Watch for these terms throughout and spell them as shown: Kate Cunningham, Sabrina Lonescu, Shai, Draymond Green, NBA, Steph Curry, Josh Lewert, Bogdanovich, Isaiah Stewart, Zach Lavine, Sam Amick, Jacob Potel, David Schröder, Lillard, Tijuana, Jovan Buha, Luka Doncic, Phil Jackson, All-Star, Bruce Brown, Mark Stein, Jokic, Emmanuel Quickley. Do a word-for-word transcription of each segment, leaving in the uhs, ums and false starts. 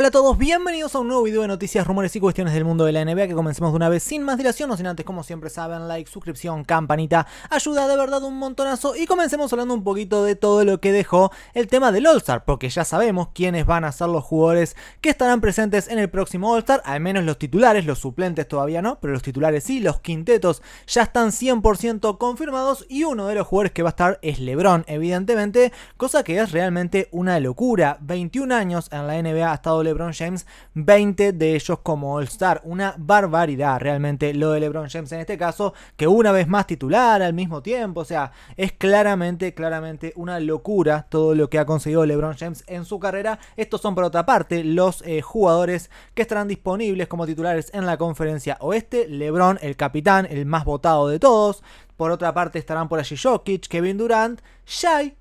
Hola a todos, bienvenidos a un nuevo video de noticias, rumores y cuestiones del mundo de la N B A. Que comencemos de una vez sin más dilación, no sin antes, como siempre saben, like, suscripción, campanita, ayuda de verdad un montonazo. Y comencemos hablando un poquito de todo lo que dejó el tema del All-Star, porque ya sabemos quiénes van a ser los jugadores que estarán presentes en el próximo All-Star. Al menos los titulares, los suplentes todavía no, pero los titulares sí, los quintetos ya están cien por ciento confirmados. Y uno de los jugadores que va a estar es LeBron, evidentemente, cosa que es realmente una locura. veintiún años en la N B A ha estado LeBron James, veinte de ellos como All-Star, una barbaridad realmente lo de LeBron James en este caso, que una vez más titular al mismo tiempo, o sea, es claramente, claramente una locura todo lo que ha conseguido LeBron James en su carrera. Estos son por otra parte los eh, jugadores que estarán disponibles como titulares en la conferencia oeste: LeBron, el capitán, el más votado de todos, por otra parte estarán por allí Jokic, Kevin Durant, Shai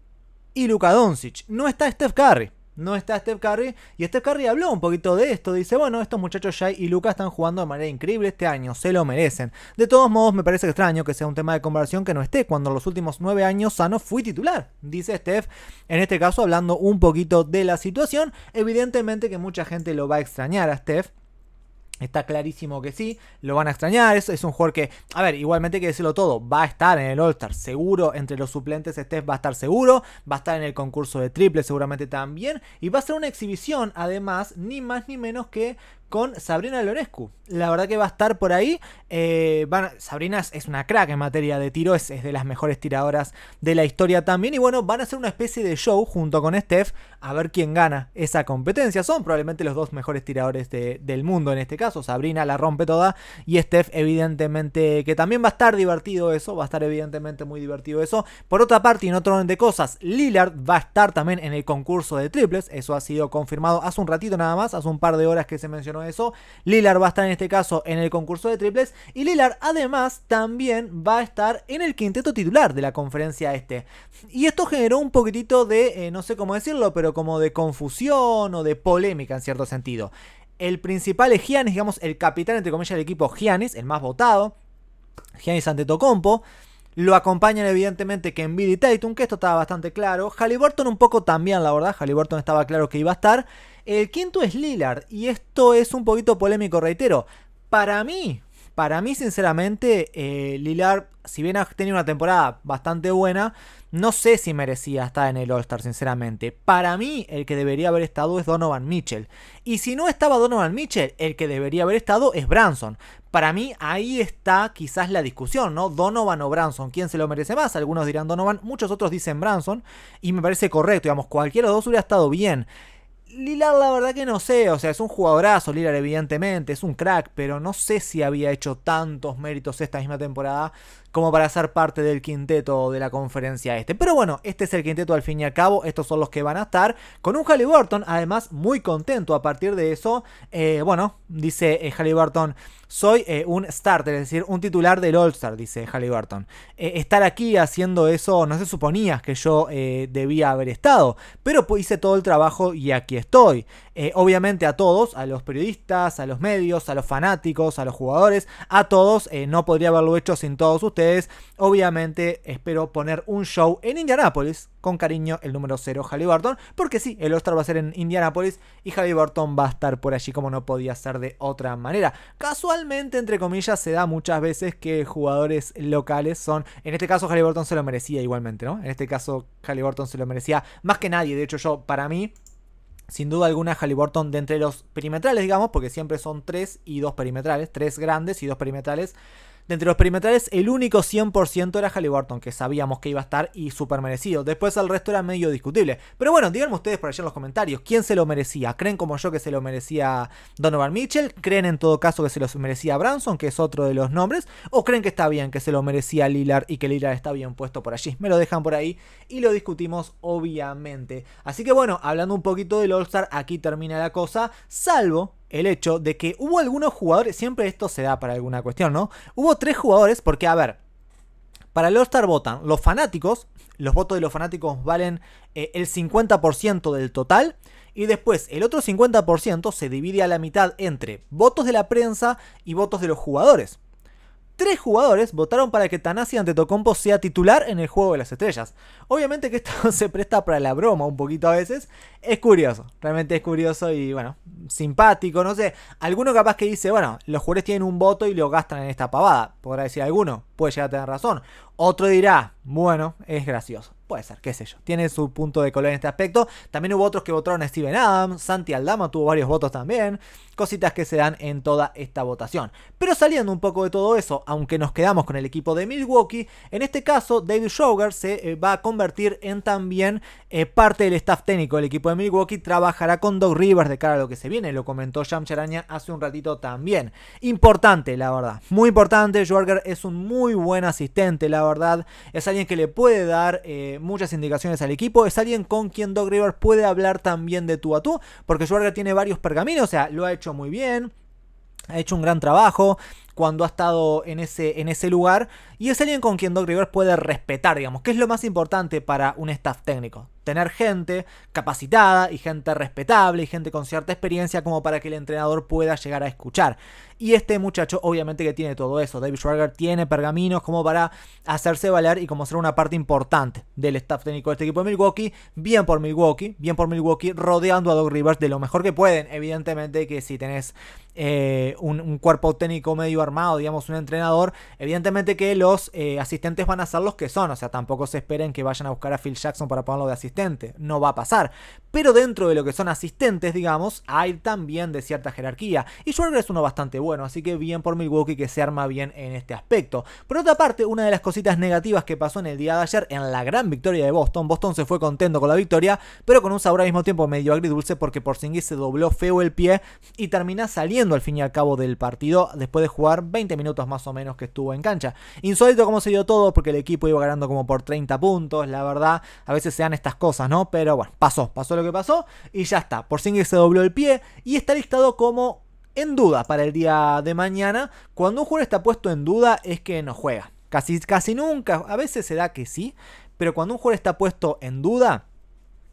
y Luka Doncic. No está Steph Curry. No está Steph Curry, y Steph Curry habló un poquito de esto, dice, bueno, estos muchachos Shai y Luka están jugando de manera increíble este año, se lo merecen. De todos modos, me parece extraño que sea un tema de conversación que no esté, cuando en los últimos nueve años sano fui titular, dice Steph, en este caso hablando un poquito de la situación. Evidentemente que mucha gente lo va a extrañar a Steph. Está clarísimo que sí, lo van a extrañar, es, es un jugador que, a ver, igualmente hay que decirlo todo, va a estar en el All-Star, seguro, entre los suplentes Steph va a estar seguro, va a estar en el concurso de triple seguramente también, y va a ser una exhibición además, ni más ni menos que con Sabrina Lonescu. La verdad que va a estar por ahí. Eh, van, Sabrina es una crack en materia de tiro, es, es de las mejores tiradoras de la historia también. Y bueno, van a hacer una especie de show junto con Steph a ver quién gana esa competencia. Son probablemente los dos mejores tiradores de, del mundo en este caso. Sabrina la rompe toda y Steph evidentemente que también va a estar divertido eso. Va a estar evidentemente muy divertido eso. Por otra parte, y en otro orden de cosas, Lillard va a estar también en el concurso de triples. Eso ha sido confirmado hace un ratito nada más, hace un par de horas que se mencionó eso. Lillard va a estar en este caso en el concurso de triples y Lillard además también va a estar en el quinteto titular de la conferencia este. Y esto generó un poquitito de, eh, no sé cómo decirlo, pero como de confusión o de polémica en cierto sentido. El principal es Giannis, digamos el capitán entre comillas del equipo, Giannis, el más votado, Giannis Antetokounmpo. Lo acompañan evidentemente Embiid y Tatum, que esto estaba bastante claro. Halliburton un poco también, la verdad. Halliburton estaba claro que iba a estar. El quinto es Lillard. Y esto es un poquito polémico, reitero. Para mí, para mí sinceramente, eh, Lillard, si bien ha tenido una temporada bastante buena, no sé si merecía estar en el All-Star, sinceramente. Para mí, el que debería haber estado es Donovan Mitchell. Y si no estaba Donovan Mitchell, el que debería haber estado es Brunson. Para mí ahí está quizás la discusión, ¿no? Donovan o Brunson, ¿quién se lo merece más? Algunos dirán Donovan, muchos otros dicen Brunson, y me parece correcto, digamos, cualquiera de los dos hubiera estado bien. Lillard la verdad que no sé, o sea, es un jugadorazo Lillard evidentemente, es un crack, pero no sé si había hecho tantos méritos esta misma temporada como para ser parte del quinteto de la conferencia este. Pero bueno, este es el quinteto al fin y al cabo, estos son los que van a estar, con un Halliburton además muy contento a partir de eso. Eh, bueno, dice eh, Halliburton, soy eh, un starter, es decir, un titular del All-Star, dice Halliburton. Eh, estar aquí haciendo eso, no se suponía que yo eh, debía haber estado, pero hice todo el trabajo y aquí estoy. Eh, obviamente a todos, a los periodistas, a los medios, a los fanáticos, a los jugadores, a todos, eh, no podría haberlo hecho sin todos ustedes. Obviamente espero poner un show en Indianápolis, con cariño el número cero Halliburton, porque sí, el All-Star va a ser en Indianápolis y Halliburton va a estar por allí como no podía ser de otra manera. Casualmente, entre comillas, se da muchas veces que jugadores locales son, en este caso Halliburton se lo merecía igualmente, ¿no? En este caso Halliburton se lo merecía más que nadie, de hecho yo, para mí, sin duda alguna Halliburton de entre los perimetrales, digamos, porque siempre son tres y dos perimetrales, tres grandes y dos perimetrales. De entre los perimetrales, el único cien por ciento era Halliburton, que sabíamos que iba a estar y súper merecido. Después el resto era medio discutible. Pero bueno, díganme ustedes por allá en los comentarios, ¿quién se lo merecía? ¿Creen como yo que se lo merecía Donovan Mitchell? ¿Creen en todo caso que se lo merecía Brunson, que es otro de los nombres? ¿O creen que está bien que se lo merecía Lillard y que Lillard está bien puesto por allí? Me lo dejan por ahí y lo discutimos obviamente. Así que bueno, hablando un poquito del All-Star, aquí termina la cosa, salvo el hecho de que hubo algunos jugadores, siempre esto se da para alguna cuestión, ¿no? Hubo tres jugadores, porque a ver, para el All-Star votan los fanáticos, los votos de los fanáticos valen eh, el cincuenta por ciento del total, y después el otro cincuenta por ciento se divide a la mitad entre votos de la prensa y votos de los jugadores. Tres jugadores votaron para que Giannis Antetokounmpo sea titular en el Juego de las Estrellas. Obviamente que esto se presta para la broma un poquito a veces. Es curioso, realmente es curioso y bueno, simpático, no sé. Alguno capaz que dice, bueno, los jugadores tienen un voto y lo gastan en esta pavada. Podrá decir alguno, puede llegar a tener razón. Otro dirá, bueno, es gracioso. Puede ser, qué sé yo. Tiene su punto de color en este aspecto. También hubo otros que votaron a Steven Adams. Santi Aldama tuvo varios votos también. Cositas que se dan en toda esta votación. Pero saliendo un poco de todo eso, aunque nos quedamos con el equipo de Milwaukee, en este caso David Schröder se eh, va a convertir en también eh, parte del staff técnico del equipo de Milwaukee. Trabajará con Doc Rivers de cara a lo que se viene. Lo comentó Sham Charania hace un ratito también. Importante, la verdad. Muy importante. Schröder es un muy buen asistente, la verdad. Es alguien que le puede dar... Eh, muchas indicaciones al equipo, es alguien con quien Doc Rivers puede hablar también de tú a tú, porque Schröder tiene varios pergaminos, o sea, lo ha hecho muy bien, ha hecho un gran trabajo cuando ha estado en ese, en ese lugar, y es alguien con quien Doc Rivers puede respetar, digamos, que es lo más importante para un staff técnico. Tener gente capacitada y gente respetable y gente con cierta experiencia como para que el entrenador pueda llegar a escuchar. Y este muchacho obviamente que tiene todo eso. David Schröder tiene pergaminos como para hacerse valer y como ser una parte importante del staff técnico de este equipo de Milwaukee. Bien por Milwaukee, bien por Milwaukee, rodeando a Doc Rivers de lo mejor que pueden. Evidentemente que si tenés eh, un, un cuerpo técnico medio armado, digamos un entrenador, evidentemente que los eh, asistentes van a ser los que son. O sea, tampoco se esperen que vayan a buscar a Phil Jackson para ponerlo de asistente. No va a pasar, pero dentro de lo que son asistentes, digamos, hay también de cierta jerarquía, y Schröder es uno bastante bueno, así que bien por Milwaukee que se arma bien en este aspecto. Por otra parte, una de las cositas negativas que pasó en el día de ayer, en la gran victoria de Boston, Boston se fue contento con la victoria, pero con un sabor al mismo tiempo medio agridulce, porque Porzingis se dobló feo el pie y termina saliendo al fin y al cabo del partido, después de jugar veinte minutos más o menos que estuvo en cancha. Insólito como se dio todo, porque el equipo iba ganando como por treinta puntos, la verdad, a veces se dan estas cosas Cosas, ¿no? Pero bueno, pasó, pasó lo que pasó y ya está. Porzingis se dobló el pie y está listado como en duda para el día de mañana. Cuando un jugador está puesto en duda es que no juega. Casi, casi nunca, a veces se da que sí, pero cuando un jugador está puesto en duda...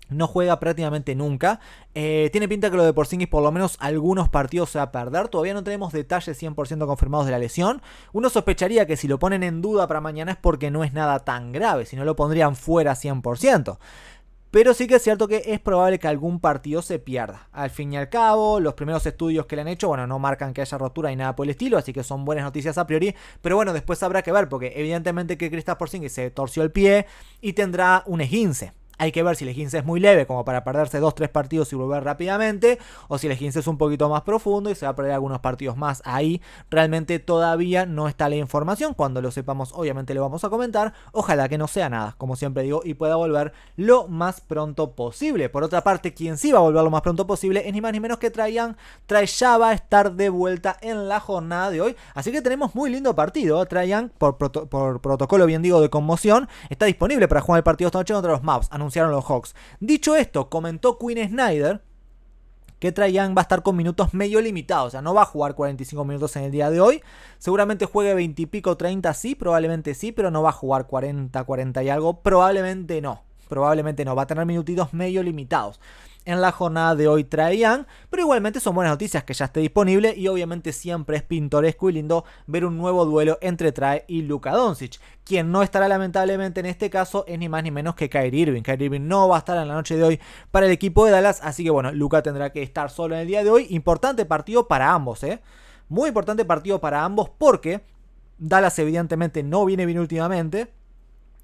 no juega prácticamente nunca. Eh, tiene pinta que lo de Porzingis por lo menos algunos partidos se va a perder. Todavía no tenemos detalles cien por ciento confirmados de la lesión. Uno sospecharía que si lo ponen en duda para mañana es porque no es nada tan grave. Si no lo pondrían fuera cien por ciento. Pero sí que es cierto que es probable que algún partido se pierda. Al fin y al cabo, los primeros estudios que le han hecho, bueno, no marcan que haya rotura y nada por el estilo, así que son buenas noticias a priori. Pero bueno, después habrá que ver, porque evidentemente que Kristaps Porzingis se torció el pie y tendrá un esguince. Hay que ver si el esguince es muy leve como para perderse dos tres partidos y volver rápidamente, o si el esguince es un poquito más profundo y se va a perder algunos partidos más. Ahí realmente todavía no está la información. Cuando lo sepamos obviamente lo vamos a comentar. Ojalá que no sea nada, como siempre digo, y pueda volver lo más pronto posible. Por otra parte, quien sí va a volver lo más pronto posible es ni más ni menos que Traian. Traian ya va a estar de vuelta en la jornada de hoy, así que tenemos muy lindo partido. Traian, por, proto por protocolo bien digo de conmoción, está disponible para jugar el partido esta noche contra los Mavs, anunciaron los Hawks. Dicho esto, comentó Quinn Snyder que Traian va a estar con minutos medio limitados, o sea, no va a jugar cuarenta y cinco minutos en el día de hoy, seguramente juegue veinte y pico, treinta, sí, probablemente sí, pero no va a jugar cuarenta, cuarenta y algo, probablemente no, probablemente no, va a tener minutitos medio limitados en la jornada de hoy Traian, pero igualmente son buenas noticias que ya esté disponible y obviamente siempre es pintoresco y lindo ver un nuevo duelo entre Trae y Luka Doncic. Quien no estará lamentablemente en este caso es ni más ni menos que Kyrie Irving. Kyrie Irving no va a estar en la noche de hoy para el equipo de Dallas, así que bueno, Luka tendrá que estar solo en el día de hoy. Importante partido para ambos, ¿eh? Muy importante partido para ambos porque Dallas evidentemente no viene bien últimamente.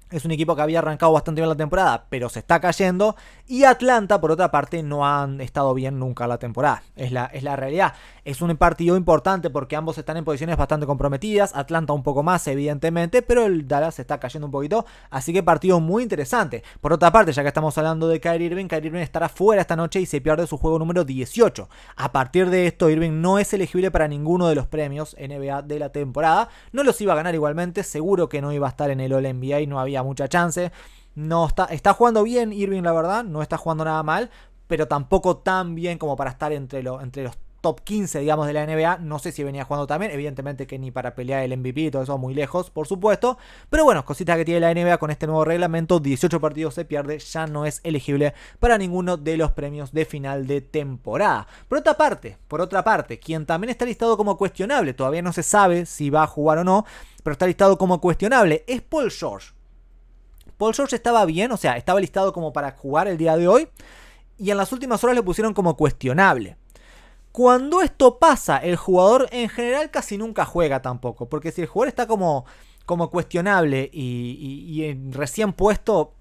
Es un equipo que había arrancado bastante bien la temporada, pero se está cayendo. Y Atlanta, por otra parte, no han estado bien nunca la temporada. Es la, es la realidad. Es un partido importante porque ambos están en posiciones bastante comprometidas. Atlanta un poco más, evidentemente, pero el Dallas se está cayendo un poquito. Así que partido muy interesante. Por otra parte, ya que estamos hablando de Kyrie Irving, Kyrie Irving estará fuera esta noche y se pierde su juego número dieciocho. A partir de esto, Irving no es elegible para ninguno de los premios N B A de la temporada. No los iba a ganar igualmente. Seguro que no iba a estar en el All N B A y no había mucha chance. No está, está jugando bien Irving, la verdad, no está jugando nada mal, pero tampoco tan bien como para estar entre, lo, entre los top quince, digamos, de la N B A. No sé si venía jugando también, evidentemente que ni para pelear el M V P y todo eso, muy lejos, por supuesto, pero bueno, cositas que tiene la N B A con este nuevo reglamento. Dieciocho partidos se pierde, ya no es elegible para ninguno de los premios de final de temporada. Por otra parte, por otra parte, quien también está listado como cuestionable, todavía no se sabe si va a jugar o no, pero está listado como cuestionable, es Paul George. Paul George estaba bien, o sea, estaba listado como para jugar el día de hoy y en las últimas horas lo pusieron como cuestionable. Cuando esto pasa, el jugador en general casi nunca juega tampoco, porque si el jugador está como, como cuestionable y, y, y recién puesto,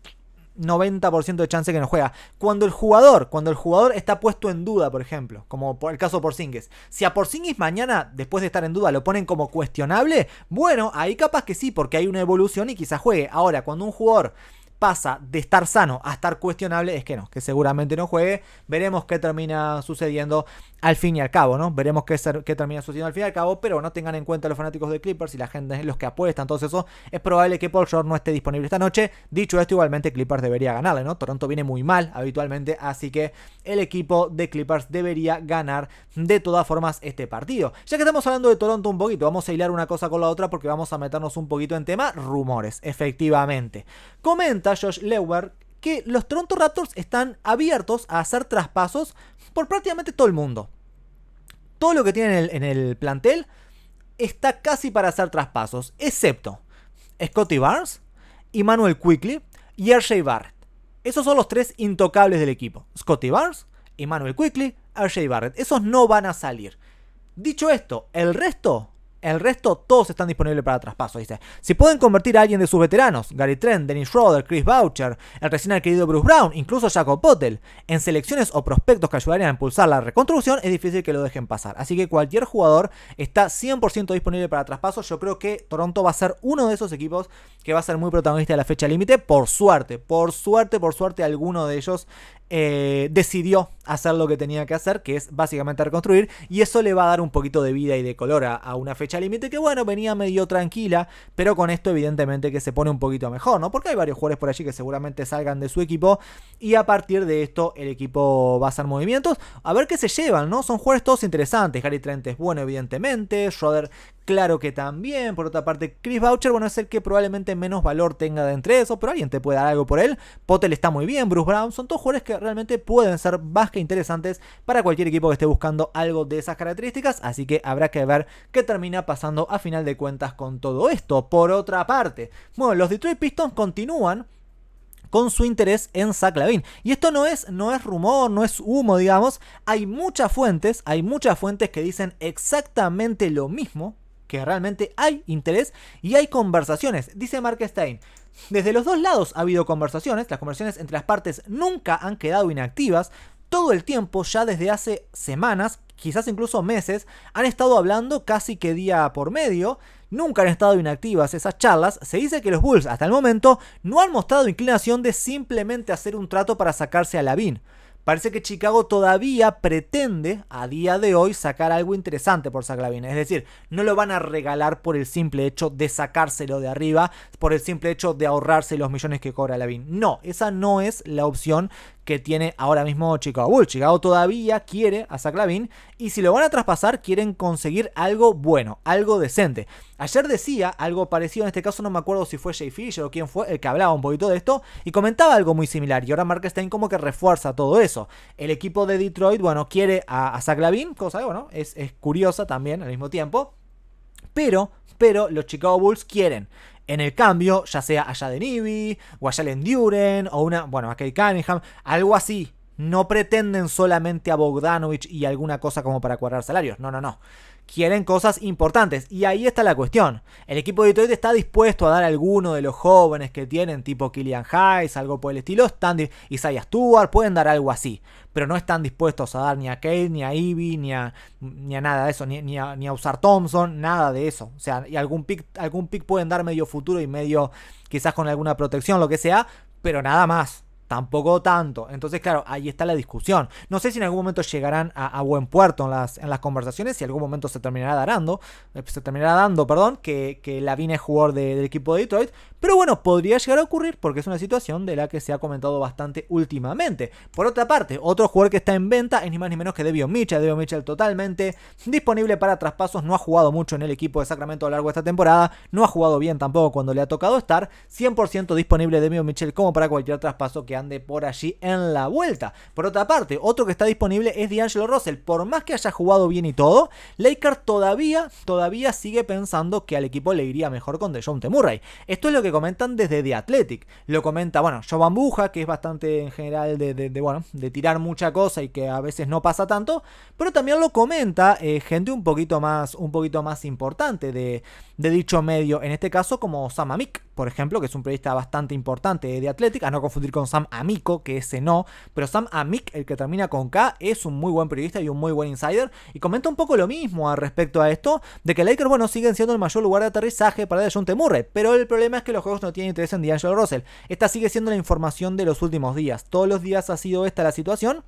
noventa por ciento de chance que no juega. Cuando el jugador, cuando el jugador está puesto en duda, por ejemplo, como por el caso de Porzingis, si a Porzingis mañana, después de estar en duda, lo ponen como cuestionable, bueno, ahí capaz que sí, porque hay una evolución y quizás juegue. Ahora, cuando un jugador pasa de estar sano a estar cuestionable, es que no, que seguramente no juegue. Veremos qué termina sucediendo al fin y al cabo, ¿no? Veremos qué, qué termina sucediendo al fin y al cabo, pero no tengan en cuenta los fanáticos de Clippers y la gente, los que apuestan, todo eso, es probable que Paul George no esté disponible esta noche. Dicho esto, igualmente Clippers debería ganarle, ¿no? Toronto viene muy mal habitualmente, así que el equipo de Clippers debería ganar de todas formas este partido. Ya que estamos hablando de Toronto un poquito, vamos a hilar una cosa con la otra porque vamos a meternos un poquito en tema rumores, efectivamente. Comenta Josh Lewert que los Toronto Raptors están abiertos a hacer traspasos por prácticamente todo el mundo. Todo lo que tienen en el, en el plantel está casi para hacer traspasos, excepto Scottie Barnes, Emmanuel Quickley y R J Barrett. Esos son los tres intocables del equipo. Scottie Barnes, Emmanuel Quickley, R J Barrett. Esos no van a salir. Dicho esto, el resto... El resto, todos están disponibles para traspaso, dice. Si pueden convertir a alguien de sus veteranos, Gary Trent, David Schröder, Chris Boucher, el recién adquirido Bruce Brown, incluso Jacob Potel, en selecciones o prospectos que ayudarían a impulsar la reconstrucción, es difícil que lo dejen pasar. Así que cualquier jugador está cien por ciento disponible para traspaso. Yo creo que Toronto va a ser uno de esos equipos que va a ser muy protagonista de la fecha límite. Por suerte, por suerte, por suerte, alguno de ellos eh, decidió hacer lo que tenía que hacer, que es básicamente reconstruir. Y eso le va a dar un poquito de vida y de color a, a una fecha límite que, bueno, venía medio tranquila, pero con esto evidentemente que se pone un poquito mejor, ¿no? Porque hay varios jugadores por allí que seguramente salgan de su equipo y a partir de esto el equipo va a hacer movimientos, a ver qué se llevan, ¿no? Son jugadores todos interesantes. Gary Trent es bueno, evidentemente, Schröder claro que también, por otra parte Chris Boucher, bueno, es el que probablemente menos valor tenga de entre esos, pero alguien te puede dar algo por él. Potel está muy bien, Bruce Brown, son todos jugadores que realmente pueden ser más que interesantes para cualquier equipo que esté buscando algo de esas características, así que habrá que ver qué termina pasando a final de cuentas con todo esto. Por otra parte, bueno, los Detroit Pistons continúan con su interés en Zach Lavine. Y esto no es, no es rumor, no es humo, digamos. Hay muchas fuentes, hay muchas fuentes que dicen exactamente lo mismo, que realmente hay interés y hay conversaciones. Dice Mark Stein: desde los dos lados ha habido conversaciones, las conversaciones entre las partes nunca han quedado inactivas. Todo el tiempo, ya desde hace semanas, quizás incluso meses, han estado hablando casi que día por medio. Nunca han estado inactivas esas charlas. Se dice que los Bulls hasta el momento no han mostrado inclinación de simplemente hacer un trato para sacarse a Lavine. Parece que Chicago todavía pretende, a día de hoy, sacar algo interesante por Zach Lavine. Es decir, no lo van a regalar por el simple hecho de sacárselo de arriba, por el simple hecho de ahorrarse los millones que cobra Lavine. No, esa no es la opción que tiene ahora mismo Chicago Bulls. Chicago todavía quiere a Zach Lavine y si lo van a traspasar quieren conseguir algo bueno, algo decente. Ayer decía algo parecido, en este caso no me acuerdo si fue Jay Fisher o quién fue el que hablaba un poquito de esto y comentaba algo muy similar, y ahora Mark Stein como que refuerza todo eso. El equipo de Detroit, bueno, quiere a, a Zach Lavine, cosa que, bueno, es, es curiosa también al mismo tiempo, pero, pero los Chicago Bulls quieren en el cambio, ya sea allá de Nibi, o allá de Enduren, o una, bueno, a Kate Cunningham, algo así. No pretenden solamente a Bogdanovich y alguna cosa como para cuadrar salarios. No, no, no. Quieren cosas importantes. Y ahí está la cuestión. El equipo de Detroit está dispuesto a dar a alguno de los jóvenes que tienen, tipo Killian Hayes, algo por el estilo. Están, Isaiah Stewart, pueden dar algo así. Pero no están dispuestos a dar ni a Cade, ni a Ivy, ni a, ni a nada de eso. Ni, ni, a, ni a usar Thompson, nada de eso. O sea, y algún pick, algún pick pueden dar medio futuro y medio quizás con alguna protección, lo que sea. Pero nada más. Tampoco tanto. Entonces, claro, ahí está la discusión. No sé si en algún momento llegarán a, a buen puerto en las, en las conversaciones. Si en algún momento se terminará dando. Se terminará dando, perdón, que, que Lavine es jugador de, del equipo de Detroit. Pero bueno, podría llegar a ocurrir porque es una situación de la que se ha comentado bastante últimamente. Por otra parte, otro jugador que está en venta es ni más ni menos que Devion Mitchell. Devion Mitchell totalmente disponible para traspasos. No ha jugado mucho en el equipo de Sacramento a lo largo de esta temporada. No ha jugado bien tampoco cuando le ha tocado estar. cien por ciento disponible Devion Mitchell como para cualquier traspaso que ande por allí en la vuelta. Por otra parte, otro que está disponible es D'Angelo Russell. Por más que haya jugado bien y todo, Lakers todavía, todavía sigue pensando que al equipo le iría mejor con Dejounte Murray. Esto es lo que comentan desde The Athletic. Lo comenta, bueno, Jovan Buha, que es bastante en general de, de, de, bueno, de tirar mucha cosa y que a veces no pasa tanto, pero también lo comenta eh, gente un poquito más, un poquito más importante de, de dicho medio, en este caso como Sam Amick, por ejemplo, que es un periodista bastante importante de The Athletic, a no confundir con Sam Amico, que ese no, pero Sam Amick, el que termina con K, es un muy buen periodista y un muy buen insider, y comenta un poco lo mismo al respecto a esto, de que Lakers, bueno, siguen siendo el mayor lugar de aterrizaje para Dejounte Murray, pero el problema es que los juegos no tienen interés en D'Angelo Russell. Esta sigue siendo la información de los últimos días, todos los días ha sido esta la situación,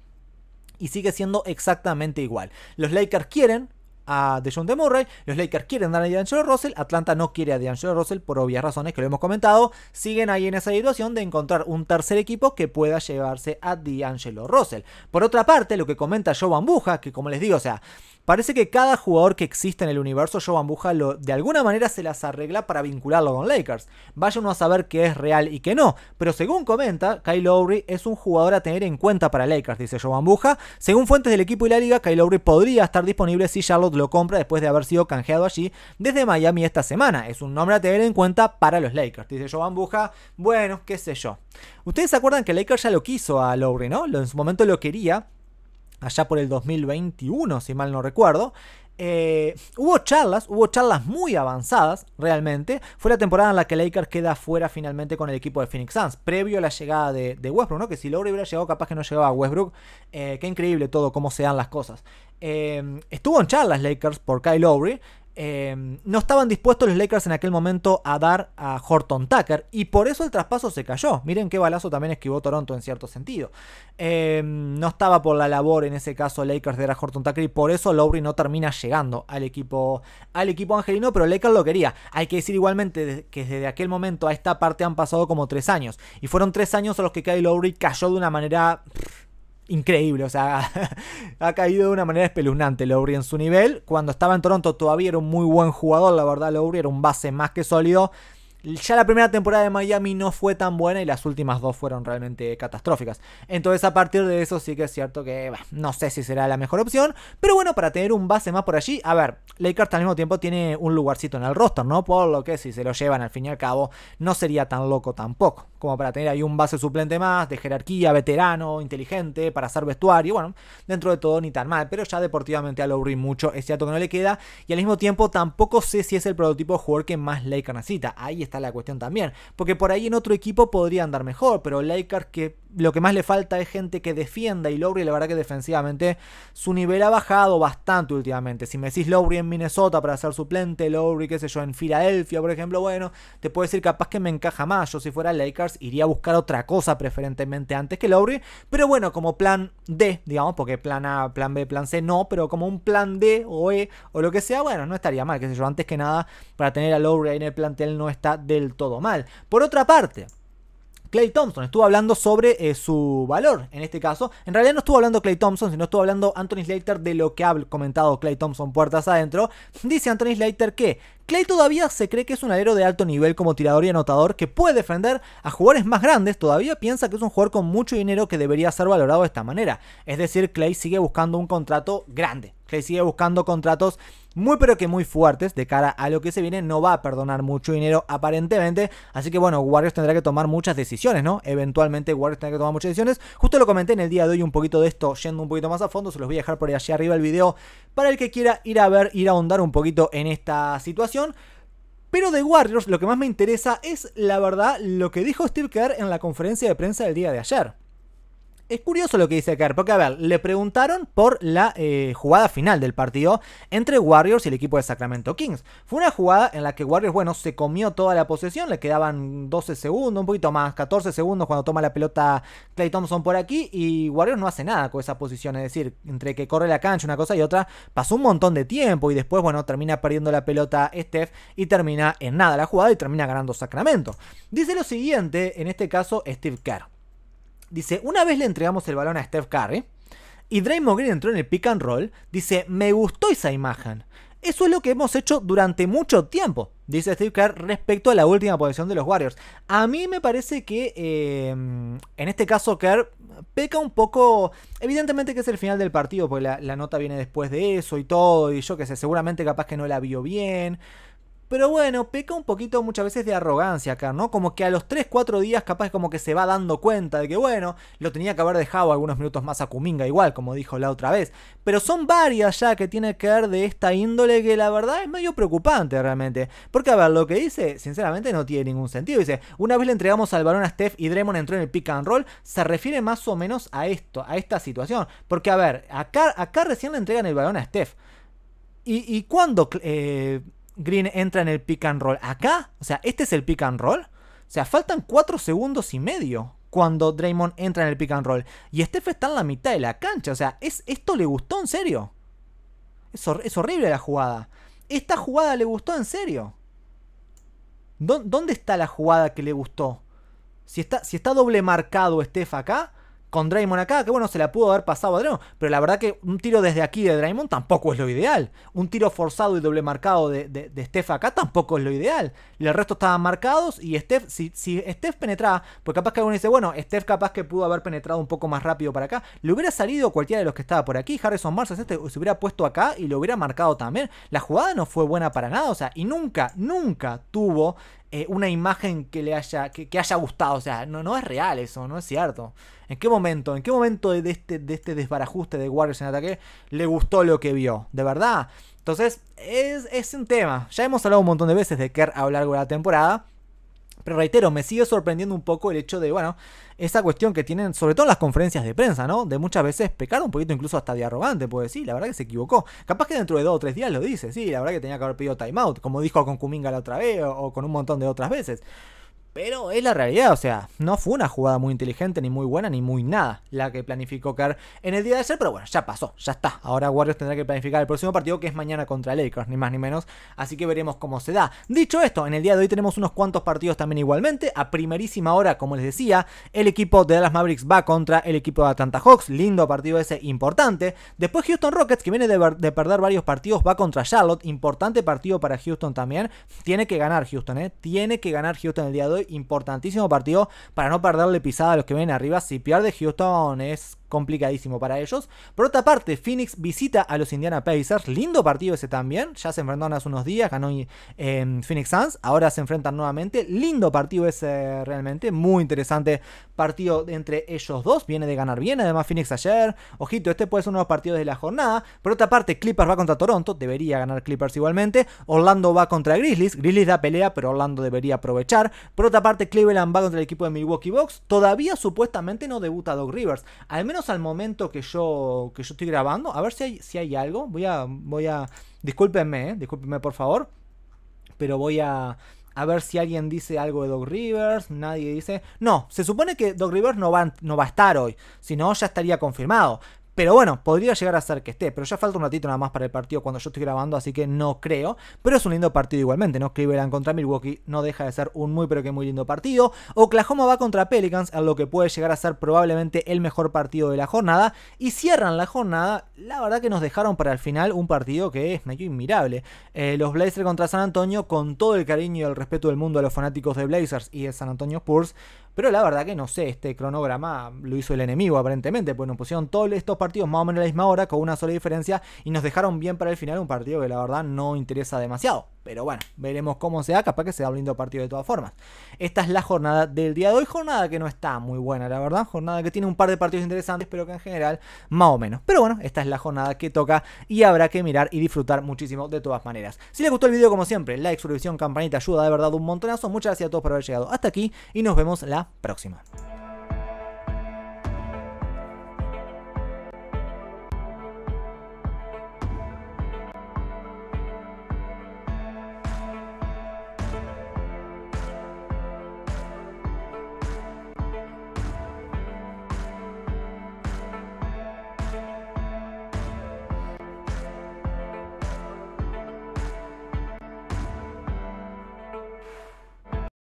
y sigue siendo exactamente igual. Los Lakers quieren a Dejounte Murray, los Lakers quieren dar a D'Angelo Russell, Atlanta no quiere a D'Angelo Russell por obvias razones que lo hemos comentado, siguen ahí en esa situación de encontrar un tercer equipo que pueda llevarse a D'Angelo Russell. Por otra parte, lo que comenta Jovan Buha, que como les digo, o sea, parece que cada jugador que existe en el universo, Jovan Buha lo, de alguna manera se las arregla para vincularlo con Lakers. Vaya uno a saber qué es real y qué no. Pero según comenta, Kyle Lowry es un jugador a tener en cuenta para Lakers, dice Jovan Buha. Según fuentes del equipo y la liga, Kyle Lowry podría estar disponible si Charlotte lo compra después de haber sido canjeado allí desde Miami esta semana. Es un nombre a tener en cuenta para los Lakers, dice Jovan Buha. Bueno, qué sé yo. Ustedes se acuerdan que Lakers ya lo quiso a Lowry, ¿no? En su momento lo quería. Allá por el dos mil veintiuno, si mal no recuerdo. Eh, hubo charlas, hubo charlas muy avanzadas realmente. Fue la temporada en la que Lakers queda fuera finalmente con el equipo de Phoenix Suns, previo a la llegada de, de Westbrook, ¿no? Que si Lowry hubiera llegado, capaz que no llegaba a Westbrook. Eh, qué increíble todo, cómo se dan las cosas. Eh, estuvo en charlas Lakers por Kyle Lowry. Eh, no estaban dispuestos los Lakers en aquel momento a dar a Horton Tucker y por eso el traspaso se cayó. Miren qué balazo también esquivó Toronto en cierto sentido. Eh, no estaba por la labor en ese caso Lakers de dar a Horton Tucker y por eso Lowry no termina llegando al equipo, al equipo angelino, pero Lakers lo quería. Hay que decir igualmente que desde aquel momento a esta parte han pasado como tres años y fueron tres años a los que Kyle Lowry cayó de una manera increíble, o sea, ha caído de una manera espeluznante Lowry en su nivel. Cuando estaba en Toronto todavía era un muy buen jugador, la verdad Lowry era un base más que sólido. Ya la primera temporada de Miami no fue tan buena y las últimas dos fueron realmente catastróficas. Entonces a partir de eso sí que es cierto que bah, no sé si será la mejor opción, pero bueno, para tener un base más por allí, a ver, Lakers al mismo tiempo tiene un lugarcito en el roster, ¿no? Por lo que si se lo llevan al fin y al cabo no sería tan loco tampoco como para tener ahí un base suplente más, de jerarquía, veterano, inteligente, para hacer vestuario, bueno, dentro de todo ni tan mal, pero ya deportivamente a Lowry mucho es cierto que no le queda, y al mismo tiempo tampoco sé si es el prototipo de jugador que más Lakers necesita, ahí está la cuestión también, porque por ahí en otro equipo podría andar mejor, pero Lakers que lo que más le falta es gente que defienda y Lowry la verdad que defensivamente su nivel ha bajado bastante últimamente. Si me decís Lowry en Minnesota para ser suplente, Lowry qué sé yo en Filadelfia por ejemplo, bueno, te puedo decir capaz que me encaja más, yo si fuera Lakers iría a buscar otra cosa preferentemente antes que Lowry, pero bueno, como plan D, digamos, porque plan A, plan B, plan C no, pero como un plan D o E o lo que sea, bueno, no estaría mal, qué sé yo, antes que nada, para tener a Lowry ahí en el plantel no está del todo mal. Por otra parte, Clay Thompson estuvo hablando sobre eh, su valor, en este caso, en realidad no estuvo hablando Clay Thompson, sino estuvo hablando Anthony Slater de lo que ha comentado Clay Thompson puertas adentro. Dice Anthony Slater que Clay todavía se cree que es un alero de alto nivel como tirador y anotador que puede defender a jugadores más grandes, todavía piensa que es un jugador con mucho dinero que debería ser valorado de esta manera, es decir, Clay sigue buscando un contrato grande. Que sigue buscando contratos muy pero que muy fuertes de cara a lo que se viene. No va a perdonar mucho dinero aparentemente. Así que bueno, Warriors tendrá que tomar muchas decisiones, ¿no? Eventualmente Warriors tendrá que tomar muchas decisiones. Justo lo comenté en el día de hoy un poquito de esto, yendo un poquito más a fondo. Se los voy a dejar por ahí allá arriba el video para el que quiera ir a ver, ir a ahondar un poquito en esta situación. Pero de Warriors lo que más me interesa es, la verdad, lo que dijo Steve Kerr en la conferencia de prensa del día de ayer. Es curioso lo que dice Kerr, porque a ver, le preguntaron por la eh, jugada final del partido entre Warriors y el equipo de Sacramento Kings. Fue una jugada en la que Warriors, bueno, se comió toda la posesión, le quedaban doce segundos, un poquito más, catorce segundos cuando toma la pelota Clay Thompson por aquí y Warriors no hace nada con esa posición, es decir, entre que corre la cancha una cosa y otra, pasó un montón de tiempo y después, bueno, termina perdiendo la pelota Steph y termina en nada la jugada y termina ganando Sacramento. Dice lo siguiente, en este caso Steve Kerr. Dice, una vez le entregamos el balón a Steph Curry y Draymond Green entró en el pick and roll, dice, me gustó esa imagen. Eso es lo que hemos hecho durante mucho tiempo, dice Steve Kerr respecto a la última posición de los Warriors. A mí me parece que eh, en este caso Kerr peca un poco, evidentemente que es el final del partido, porque la, la nota viene después de eso y todo, y yo qué sé, seguramente capaz que no la vio bien. Pero bueno, peca un poquito muchas veces de arrogancia acá, ¿no? Como que a los tres, cuatro días capaz como que se va dando cuenta de que, bueno, lo tenía que haber dejado algunos minutos más a Kuminga igual, como dijo la otra vez. Pero son varias ya que tiene que ver de esta índole que la verdad es medio preocupante realmente. Porque, a ver, lo que dice, sinceramente, no tiene ningún sentido. Dice, una vez le entregamos al balón a Steph y Draymond entró en el pick and roll, se refiere más o menos a esto, a esta situación. Porque, a ver, acá, acá recién le entregan el balón a Steph. ¿Y, y cuándo... Eh, Green entra en el pick and roll? ¿Acá? O sea, ¿este es el pick and roll? O sea, faltan cuatro segundos y medio cuando Draymond entra en el pick and roll. Y Steph está en la mitad de la cancha. O sea, ¿es, ¿esto le gustó en serio? Es, hor es horrible la jugada. ¿Esta jugada le gustó en serio? ¿Dó ¿Dónde está la jugada que le gustó? Si está, si está doble marcado Steph acá, con Draymond acá, que bueno, se la pudo haber pasado a Draymond, pero la verdad que un tiro desde aquí de Draymond tampoco es lo ideal. Un tiro forzado y doble marcado de, de, de Steph acá tampoco es lo ideal. El resto estaban marcados y Steph, si, si Steph penetraba, pues capaz que alguno dice, bueno, Steph capaz que pudo haber penetrado un poco más rápido para acá. Le hubiera salido cualquiera de los que estaba por aquí, Harrison Barnes este, se hubiera puesto acá y lo hubiera marcado también. La jugada no fue buena para nada, o sea, y nunca, nunca tuvo Eh, una imagen que le haya, que, que haya gustado. O sea, no, no es real eso, no es cierto. ¿En qué momento, en qué momento de este, de este desbarajuste de Warriors en ataque le gustó lo que vio? ¿De verdad? Entonces, es, es un tema. Ya hemos hablado un montón de veces de Kerr a lo largo de la temporada. Pero reitero, me sigue sorprendiendo un poco el hecho de, bueno, esa cuestión que tienen, sobre todo en las conferencias de prensa, ¿no? De muchas veces pecar un poquito incluso hasta de arrogante, porque sí, la verdad que se equivocó. Capaz que dentro de dos o tres días lo dice, sí, la verdad que tenía que haber pedido timeout, como dijo con Kuminga la otra vez, o, o con un montón de otras veces. Pero es la realidad, o sea, no fue una jugada muy inteligente, ni muy buena, ni muy nada la que planificó Kerr en el día de ayer, pero bueno, ya pasó, ya está. Ahora Warriors tendrá que planificar el próximo partido, que es mañana contra Lakers, ni más ni menos, así que veremos cómo se da. Dicho esto, en el día de hoy tenemos unos cuantos partidos también igualmente. A primerísima hora, como les decía, el equipo de Dallas Mavericks va contra el equipo de Atlanta Hawks, lindo partido ese, importante. Después Houston Rockets, que viene de, de perder varios partidos, va contra Charlotte, importante partido para Houston también. Tiene que ganar Houston, ¿eh? Tiene que ganar Houston el día de hoy. Importantísimo partido para no perderle pisada a los que vienen arriba. Si pierde Houston es complicadísimo para ellos. Por otra parte, Phoenix visita a los Indiana Pacers, lindo partido ese también, ya se enfrentaron hace unos días, ganó eh, Phoenix Suns, ahora se enfrentan nuevamente, lindo partido ese realmente, muy interesante partido entre ellos dos, viene de ganar bien, además Phoenix ayer, ojito, este puede ser uno de los partidos de la jornada. Por otra parte, Clippers va contra Toronto, debería ganar Clippers igualmente. Orlando va contra Grizzlies, Grizzlies da pelea, pero Orlando debería aprovechar. Por otra parte, Cleveland va contra el equipo de Milwaukee Bucks, todavía supuestamente no debuta Doc Rivers, al menos al momento que yo que yo estoy grabando. A ver si hay, si hay algo. Voy a. voy a. Discúlpenme, eh, discúlpenme por favor. Pero voy a. A ver si alguien dice algo de Doc Rivers. Nadie dice. No, se supone que Doc Rivers no va, no va a estar hoy. Si no, ya estaría confirmado. Pero bueno, podría llegar a ser que esté, pero ya falta un ratito nada más para el partido cuando yo estoy grabando, así que no creo. Pero es un lindo partido igualmente, ¿no? Cleveland contra Milwaukee no deja de ser un muy pero que muy lindo partido. Oklahoma va contra Pelicans, a lo que puede llegar a ser probablemente el mejor partido de la jornada. Y cierran la jornada, la verdad que nos dejaron para el final un partido que es medio inmirable. Eh, los Blazers contra San Antonio, con todo el cariño y el respeto del mundo a los fanáticos de Blazers y de San Antonio Spurs. Pero la verdad que no sé, este cronograma lo hizo el enemigo aparentemente, pues nos pusieron todos estos partidos más o menos a la misma hora, con una sola diferencia, y nos dejaron bien para el final un partido que la verdad no interesa demasiado. Pero bueno, veremos cómo se da, capaz que se da un lindo partido de todas formas. Esta es la jornada del día de hoy, jornada que no está muy buena, la verdad, jornada que tiene un par de partidos interesantes, pero que en general, más o menos. Pero bueno, esta es la jornada que toca y habrá que mirar y disfrutar muchísimo de todas maneras. Si les gustó el video, como siempre, like, suscripción, campanita, ayuda de verdad un montonazo. Muchas gracias a todos por haber llegado hasta aquí y nos vemos la próxima.